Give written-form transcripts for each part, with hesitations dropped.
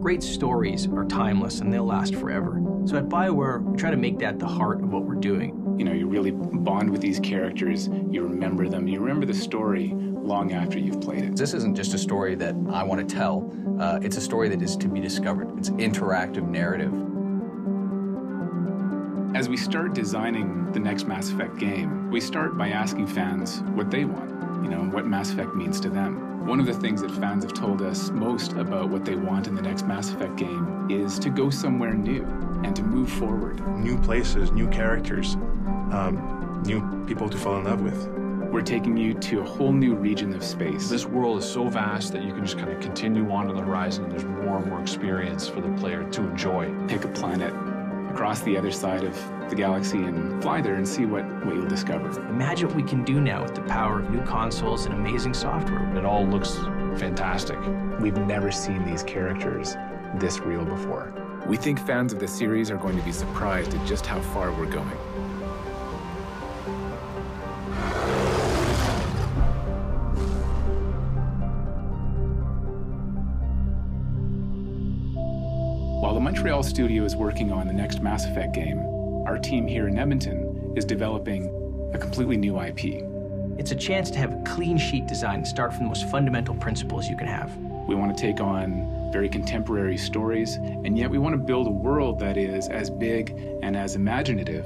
Great stories are timeless and they'll last forever. So at BioWare, we try to make that the heart of what we're doing. You know, you really bond with these characters, you remember them, you remember the story long after you've played it. This isn't just a story that I want to tell, it's a story that is to be discovered. It's interactive narrative. As we start designing the next Mass Effect game, we start by asking fans what they want, you know, and what Mass Effect means to them. One of the things that fans have told us most about what they want in the next Mass Effect game is to go somewhere new and to move forward. New places, new characters, new people to fall in love with. We're taking you to a whole new region of space. This world is so vast that you can just kind of continue on to the horizon, and there's more and more experience for the player to enjoy. Pick a planet across the other side of the galaxy and fly there and see what you'll discover. Imagine what we can do now with the power of new consoles and amazing software. It all looks fantastic. We've never seen these characters this real before. We think fans of the series are going to be surprised at just how far we're going. While the Montreal Studio is working on the next Mass Effect game, our team here in Edmonton is developing a completely new IP. It's a chance to have a clean sheet design and start from the most fundamental principles you can have. We want to take on very contemporary stories, and yet we want to build a world that is as big and as imaginative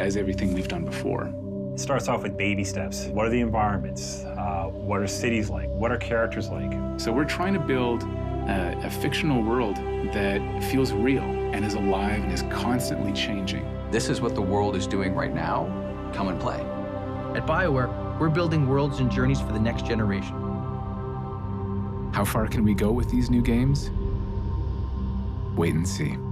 as everything we've done before. It starts off with baby steps. What are the environments? What are cities like? What are characters like? So we're trying to build a fictional world that feels real and is alive and is constantly changing. This is what the world is doing right now. Come and play. At BioWare, we're building worlds and journeys for the next generation. How far can we go with these new games? Wait and see.